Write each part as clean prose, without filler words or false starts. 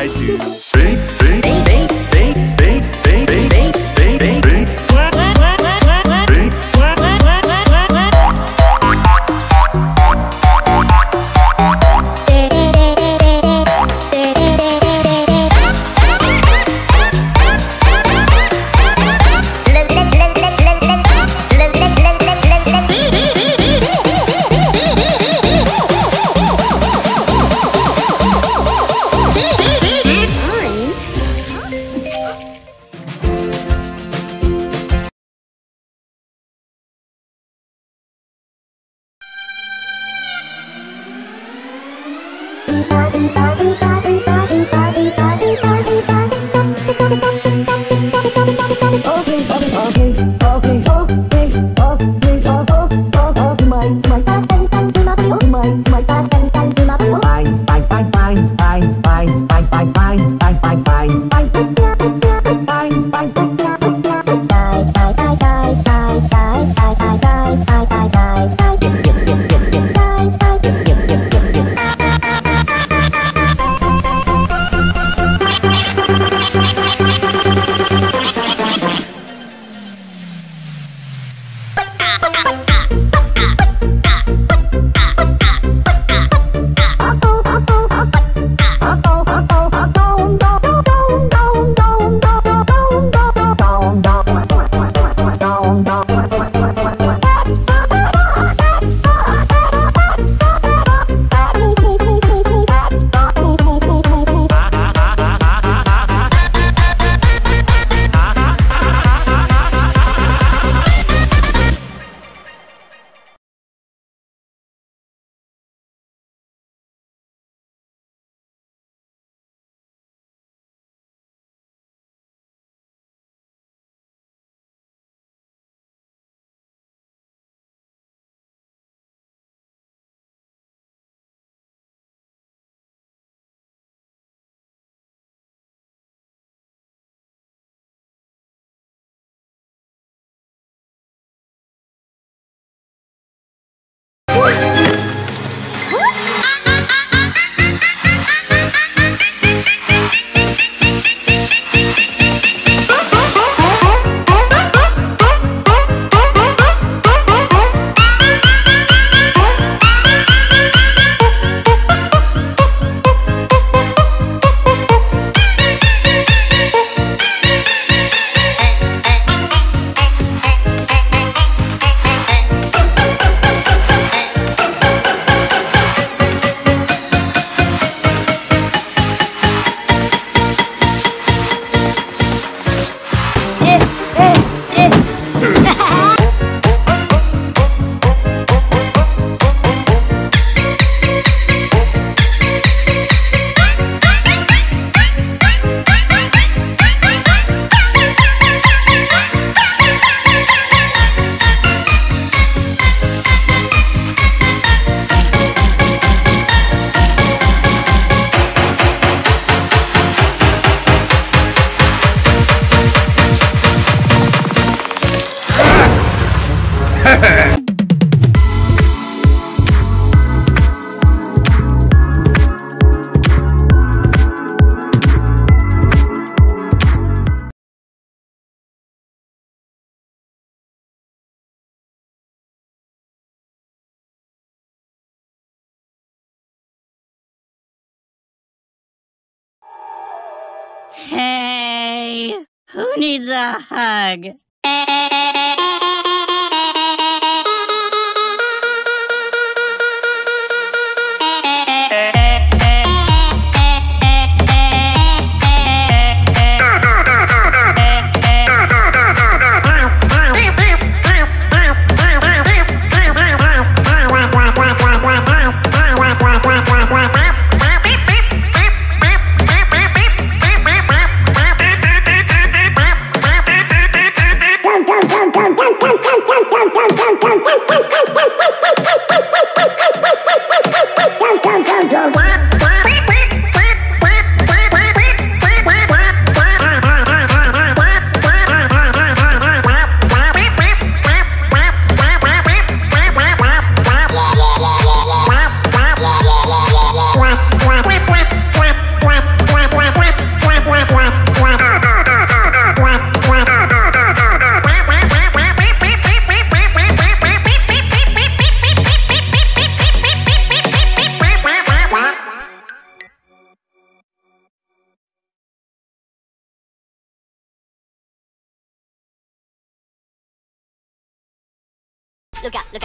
I do. Hey, who needs a hug? Go, go, go, go, go. Look at me.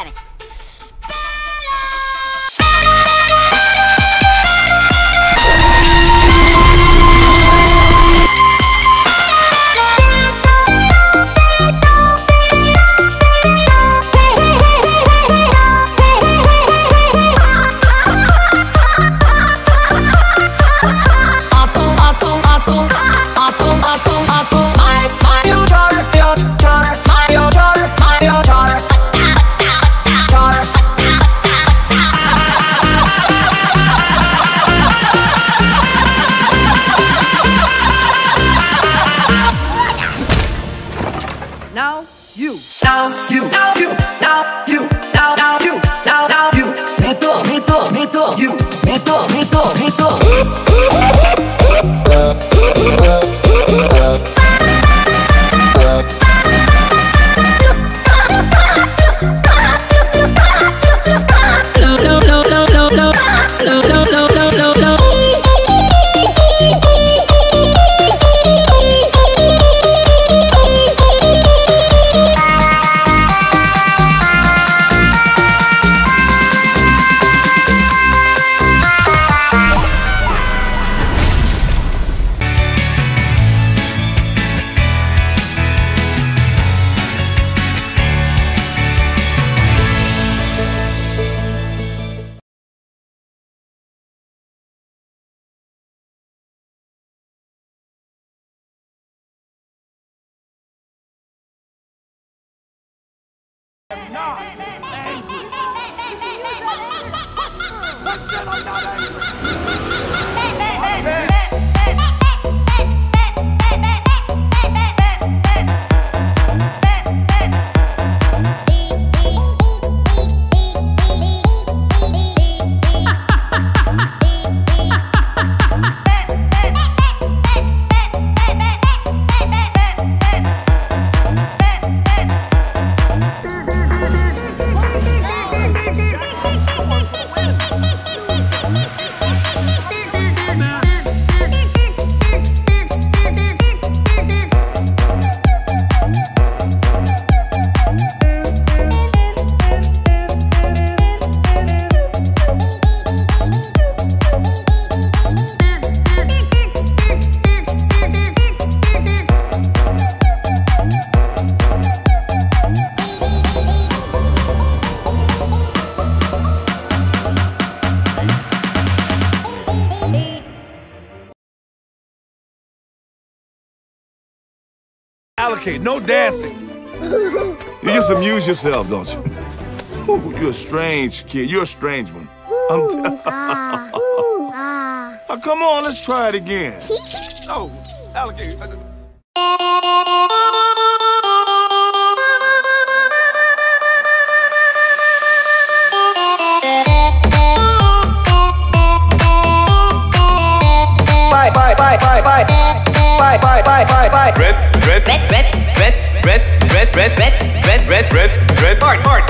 I'm not angry. But still I'm not angry. Allocate, no dancing. You just amuse yourself, don't you? Ooh, you're a strange kid. You're a strange one. Oh, come on, let's try it again. Oh, allocate. Bye, bye, bye, bye, bye. Bye, bye, bye, bye, bye. Red, part, red, part.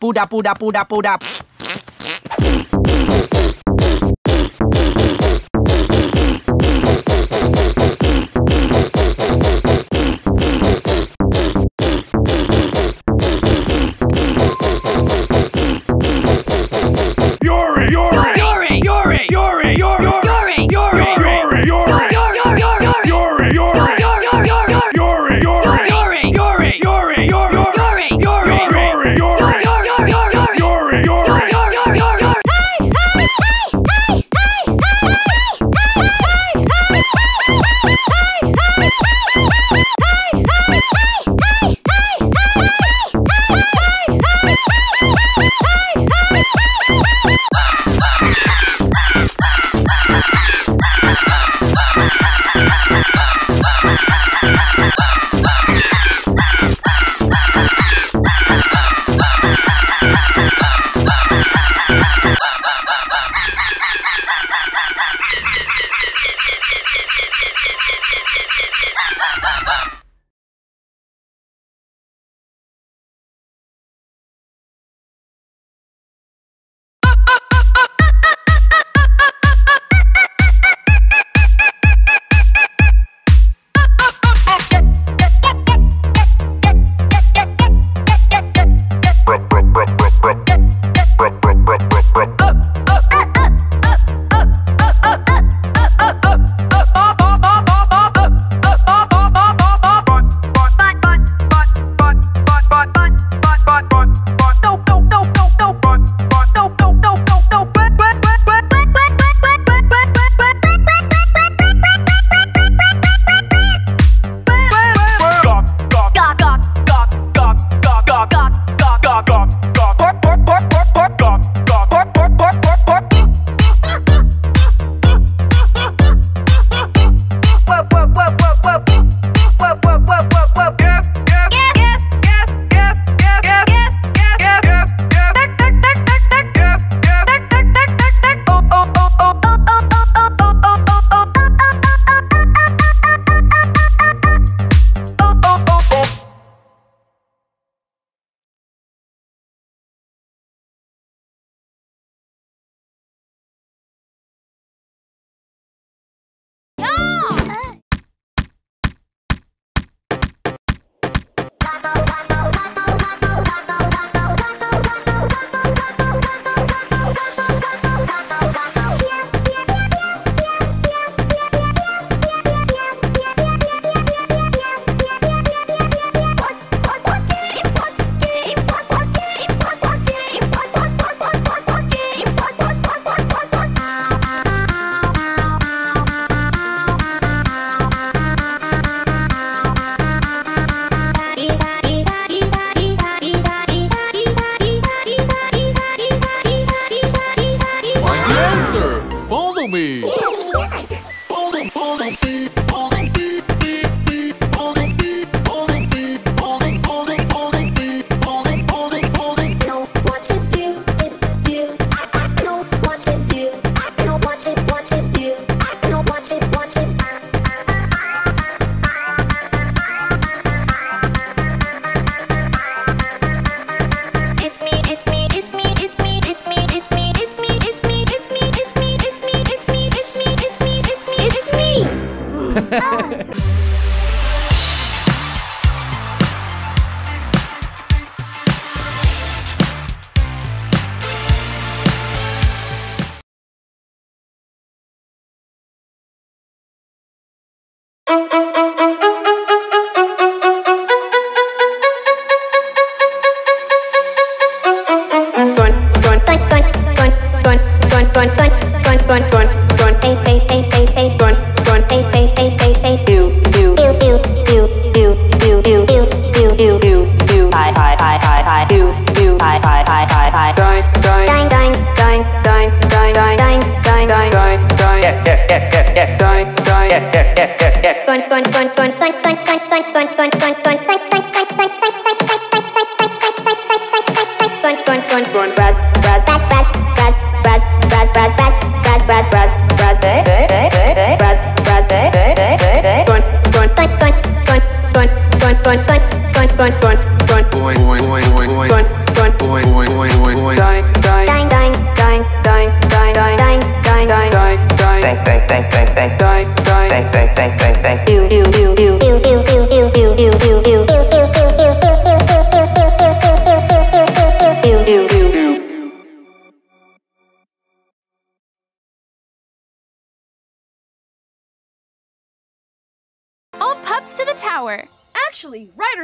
Puda. Yuri.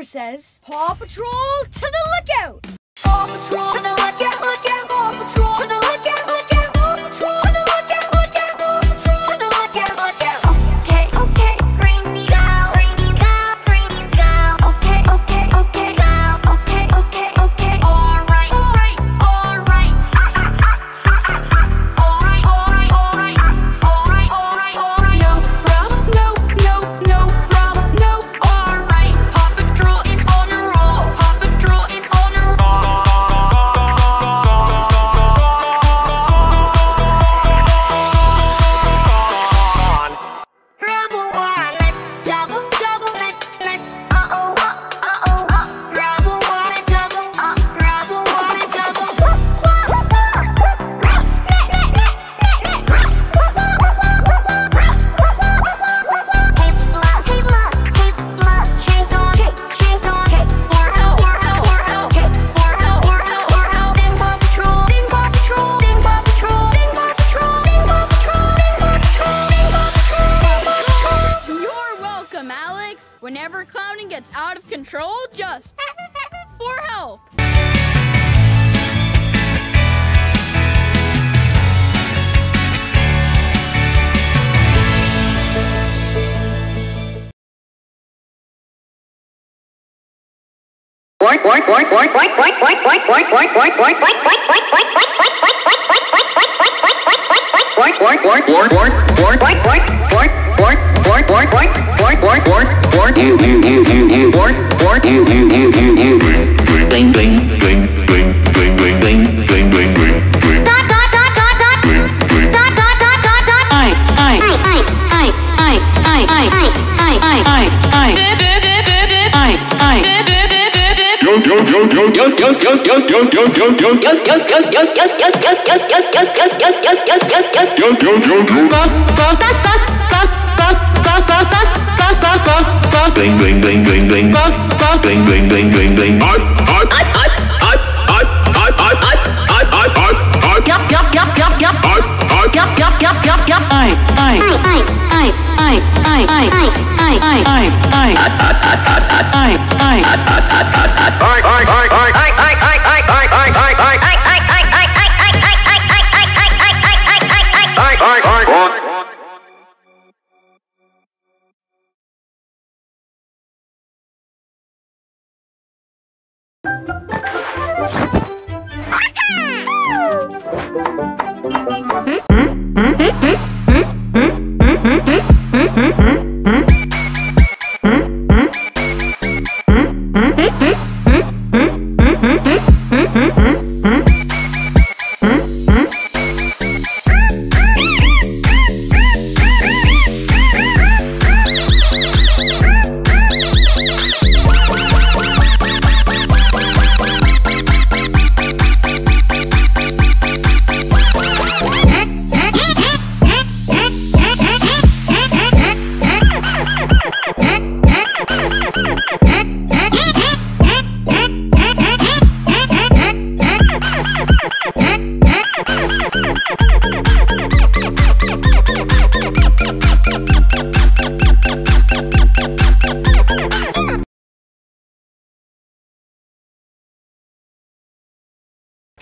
Says, Paw Patrol to the lookout! Paw Patrol to the lookout, lookout, Paw Patrol to the lookout, lookout, Paw Patrol to the lookout, lookout, Paw Patrol to the lookout, lookout. Okay, okay, rainy go, rainy go. Okay, okay, okay, go, okay, okay, okay. Alright, alright, alright. Alright, alright, alright, alright, alright, alright. No problem, no, no, no problem, no. Alright. Patrol is on a roll. Paw Patrol is on a roll. gets out of control, just for help. Bling bling bling bling bling bling bling bling bling bling.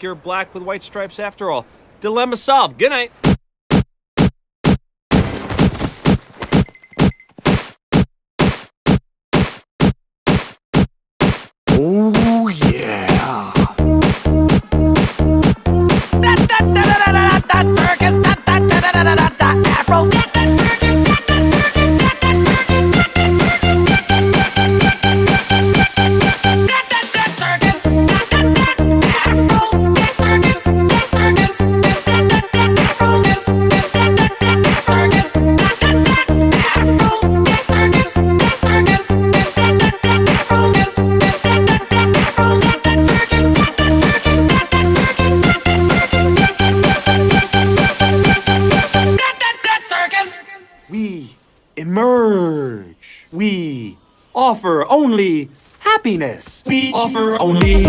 You're black with white stripes after all. Dilemma solved. Good night. Oh yeah. Circus. Offer only happiness. We offer only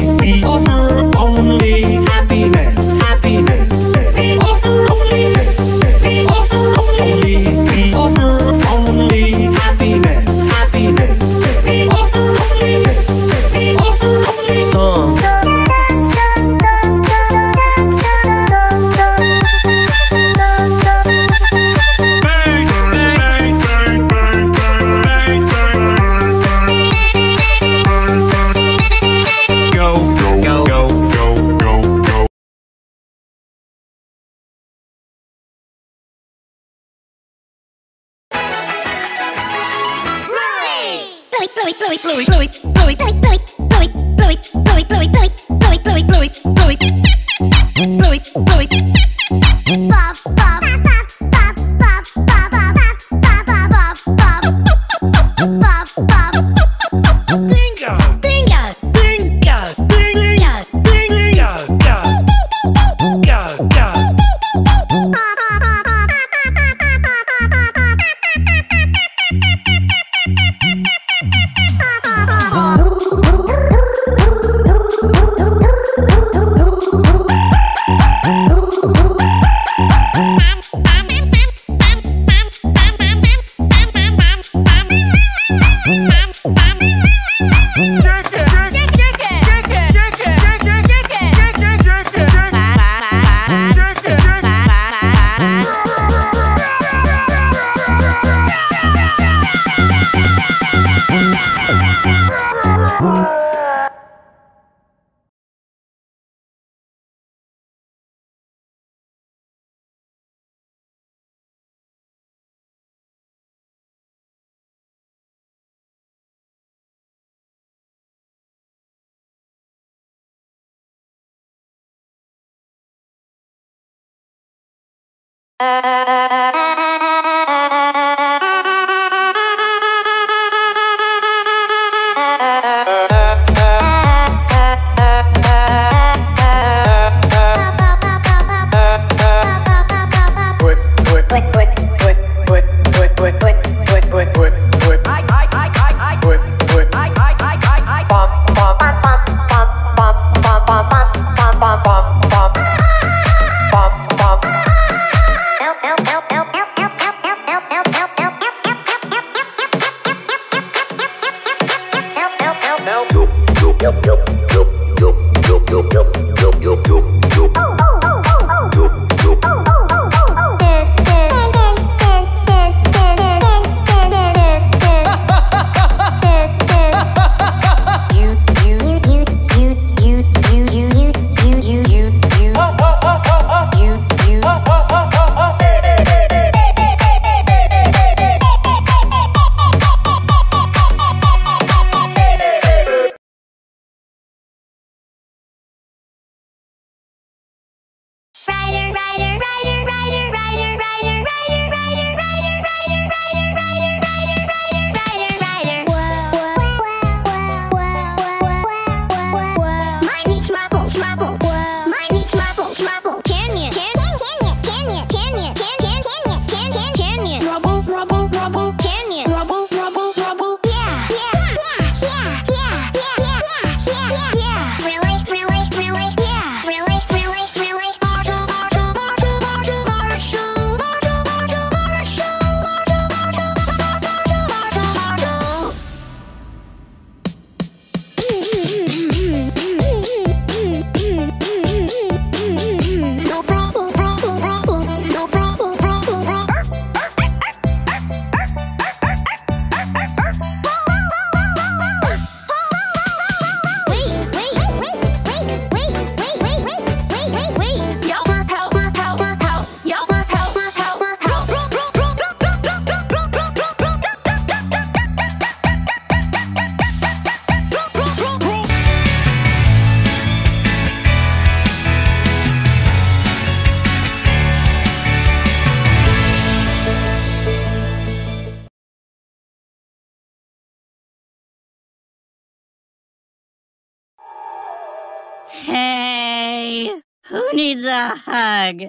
happiness. Happiness. We offer only this. We offer only. We offer only happiness. Happiness. We offer only this. We offer only song. Hey, who needs a hug?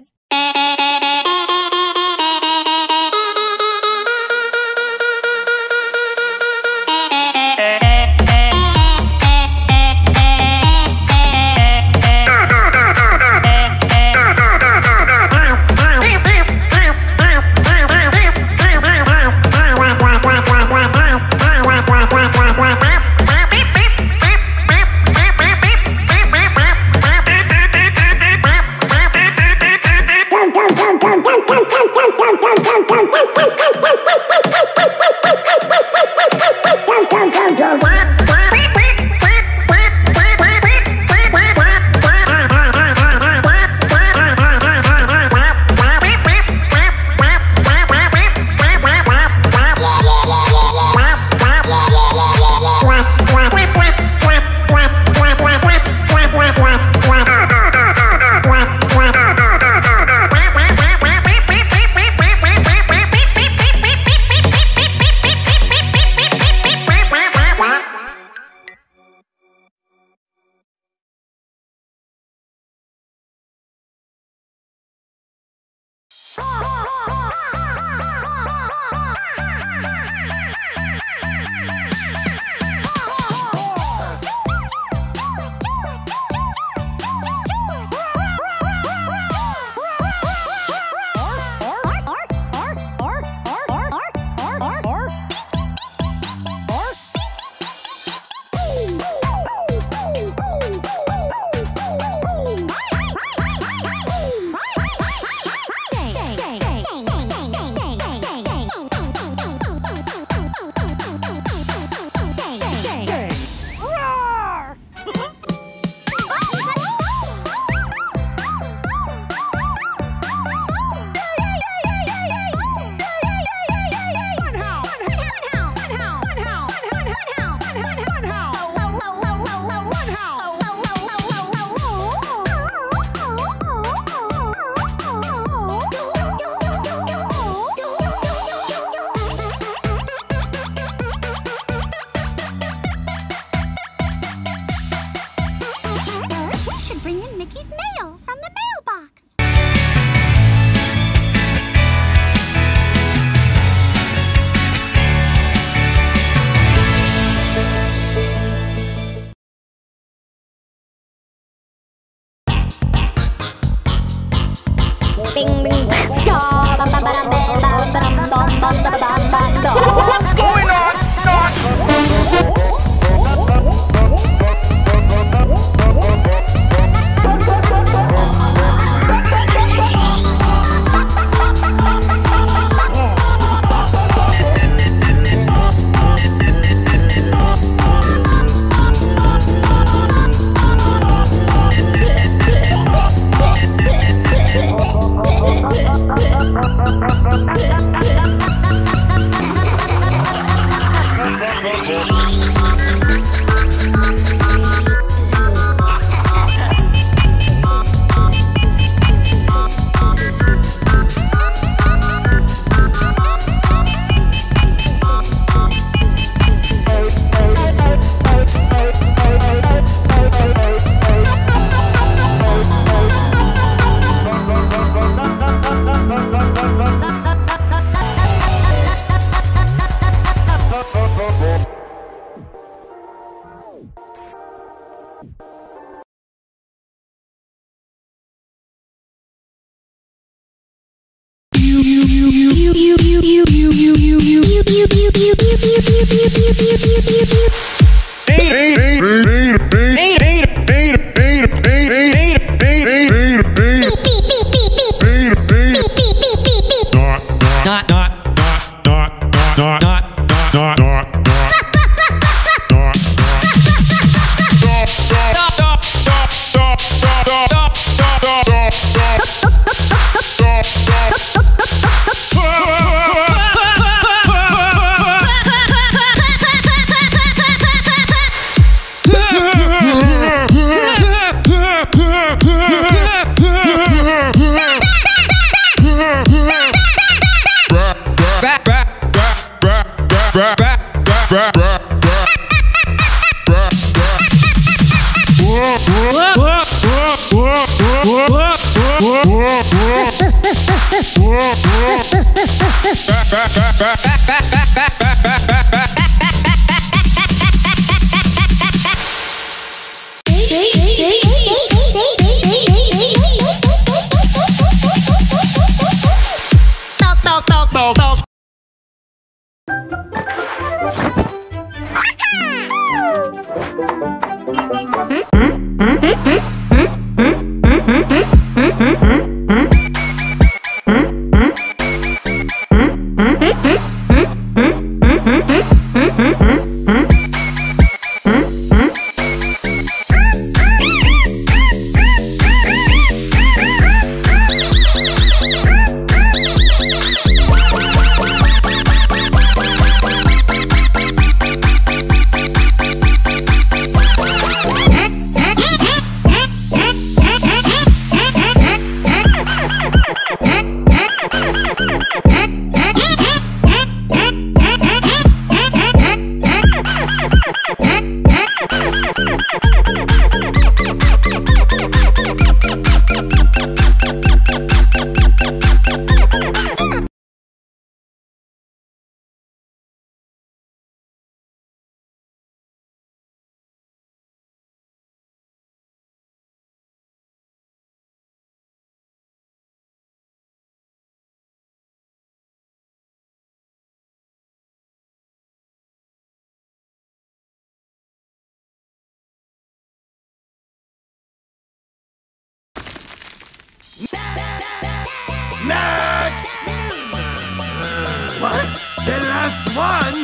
Next! What? The last one?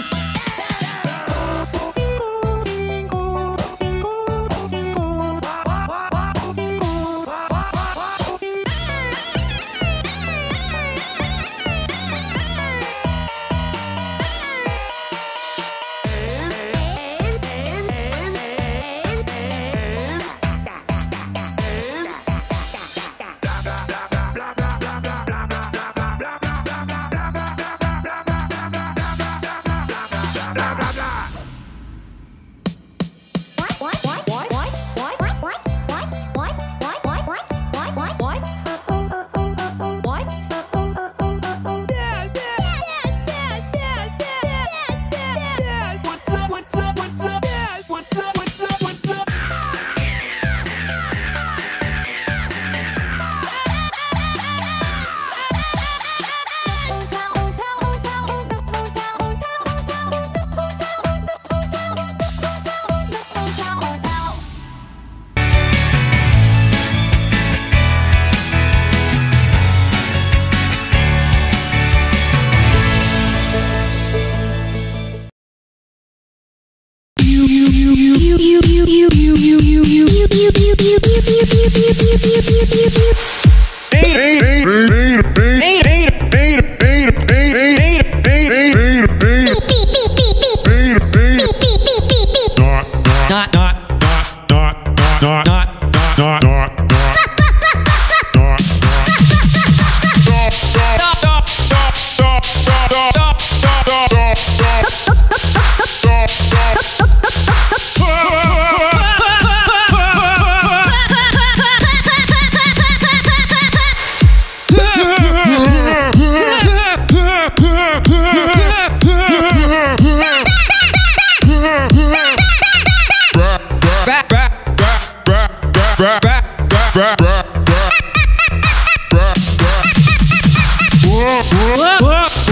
Whoa, whoa, whoa.